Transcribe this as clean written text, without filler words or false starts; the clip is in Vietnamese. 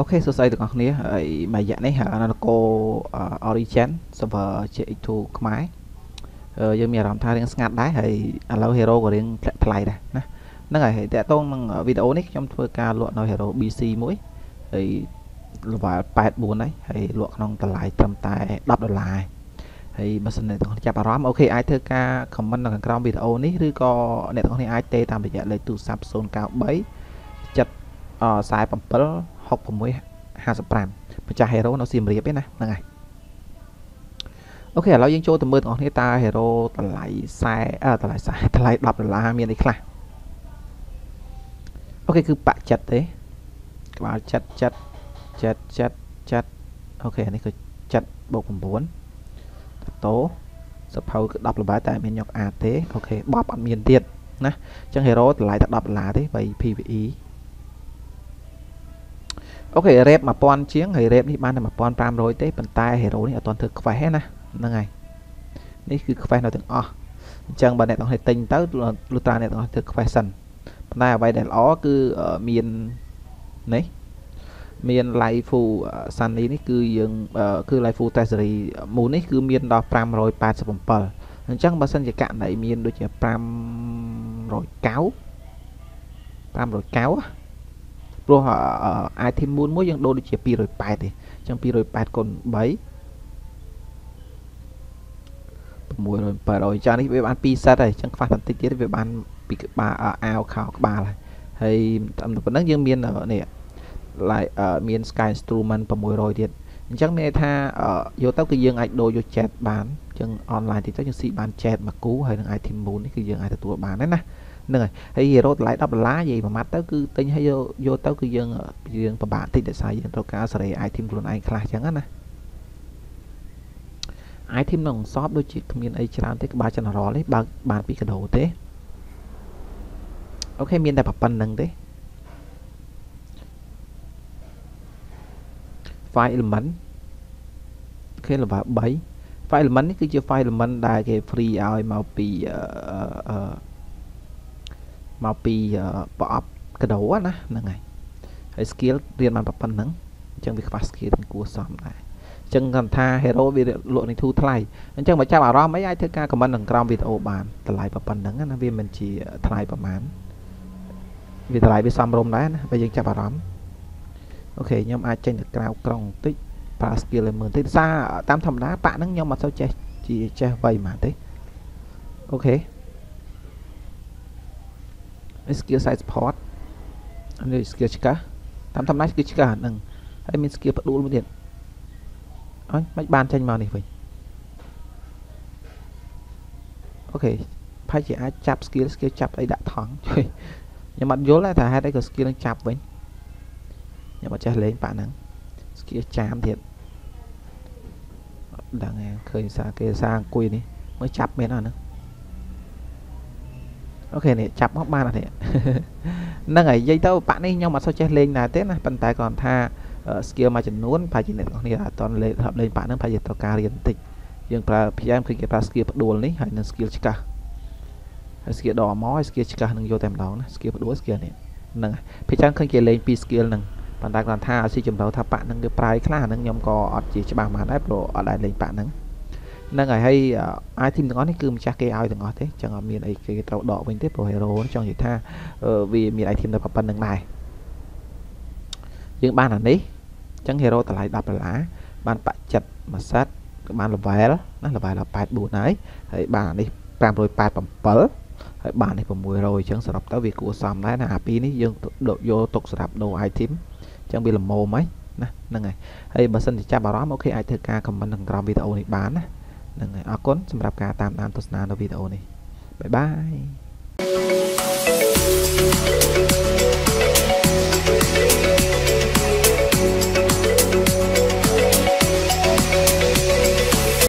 OK so say được không nhé mà dạng này hả nó cô origin server chạy thu máy giờ mình làm thay đến ngặt đá hay lâu hero của đến play này nè nó ngày tệ tôn bằng video nick trong thời ca luận nó hero bc mũi thì và 84 đấy hay luận nông tờ lại tầm tài $10 thì mà xin này tôi chạp vào RAM. OK ai thưa ca comment là trong video này thứ có để con này ai tê tạm biệt lấy từ Samsung cao bấy chặt sai phẩm phẩm học phẩm mới hạ sập làm mà cha hero nó xìm riêng biết này là ngày. OK là dân cho tầm mưa còn ta hero tờ lại sai tờ lại $10 miền đấy là. OK cứ bạc chặt thế bảo chặt chặt chặt chặt chặt. OK này cứ chặt bộ cùng 4 tố sắp hầu đọc là bài tại miền nhọc à thế. OK bóp ăn miền tiền nè chẳng hero lại đọc là thế vậy PVE. OK rep mà pon chiến thì rep đi ban là mà pon pram rồi thế bàn tay hero này ở toàn thực khỏe hết nè là ngày đây cứ khỏe nào từng o chẳng bạn này toàn hệ tinh tới luta này toàn thực khỏe sần bàn tay ở bài đèn ó cứ ở miền đấy miền lại phụ sàn này cứ dừng cứ lại phụ treasury muốn ấy cứ miền đó pram rồi ba sập bờ chẳng bà sân chỉ cạn lại miền đôi chỉ pram rồi cáo rồi họ ai thêm muốn mỗi dân đô đi chia pi rồi bài thì trong pi rồi bài còn bấy mùi rồi phải rồi cho nên về bán pi sát này chẳng phải thành tích tiết về bán bị bà ao khảo bà này hay tầm được vấn dân miền ở này lại miền sky instrument và mùi rồi điện chắc mẹ tha ở vô tóc cái dương ảnh đôi vô chat bán chân online thì chắc những sĩ bán chat mà cú hay là ai thêm muốn cái dương ai thật tụi bán đấy nè này hay hero lại đọc lá gì mà mắt tới cứ tính hay vô tới cư dân riêng và bạn thích để xài dân tao cá sợi ai thêm luôn anh khai chẳng á ai thêm nồng shop đôi chiếc miền ấy chẳng thích ba chân nó lấy bạn bạn bị cái đầu thế. OK miền đại bạc bằng nâng thế file element khi là bà bấy file element cứ chưa file element đại cái free ai màu bị màu pi bỏ cái đầu á này hay skill riêng mà bật phần nắng chẳng bị phát skill của xóm này chẳng cần tha hero bị lộ này thu thay chẳng phải cha bảo ra mấy ai thứ ca comment đằng trong video bàn lại bật phần nắng á vì mình chỉ thay bật mán vì lại bị xăm rôm đấy bây giờ cha bảo lắm. OK nhưng ai tranh được cao còng tích và skill là 10 tích xa 8 thầm đá bạn nắng nhau mà sao chơi chỉ chơi vậy mà thế. OK skill size port này skill chika tam tham nát skill chika nâng hay mình skill bắt đuôi điện ấy máy bàn tranh màu này vậy. OK phải chỉ ai chạp skill chạp ấy đã thắng trời nhưng mà vốn lại thả hai đây có skill đang chạp vậy nhưng mà chơi lấy bạn nắng skill chạm thiệt đang nghe khơi xa kia sang quỳ đi mới chạp bên nào nữa. OK này chạp móc ba là thế nâng ấy dây tao bạn ấy nhau mà sao chơi lên là thế này bàn tay còn tha skill mà chỉnh nuốn phải chỉ này con này là toàn lên hợp lên bạn nó phải dịch tao ca liên tịch nhưng mà em khi cái skill bắt đuôi đấy hay là skill chika skill đỏ mó skill chika nâng vô tem đó skill bắt đuôi skill này nâng phải chăng khi kia lên p skill nâng bàn tay còn tha suy chìm đầu thà bạn nâng cái price là nâng nhóm có chỉ cho bằng mà đấy rồi ở lại lên bạn nâng nâng ngày hay ai thêm nó thì cứ tra kê ao thì ngó thế chẳng ở miền ấy cái tàu đỏ bên tiếp của hero trong gì tha vì miền ấy thêm là phần đường này những ban là đấy chẳng hero tại lại đập là lá ban bạc chặt mà sát các bạn là vé đó là bài là bài buồn ấy hãy bàn đi làm rồi bài phẩm phở hãy bàn thì phẩm mùi rồi chẳng sập tới việc của xóm đấy là happy đấy dương độ vô tục sập đồ ai thím chẳng bị làm mồ mấy nâng ngày hay mà sân thì cha bảo đó mỗi khi ai thưa ca comment đằng trong video này bán nâng ngày à cốn xem đáp ca tạm nam tốt na video này bye bye.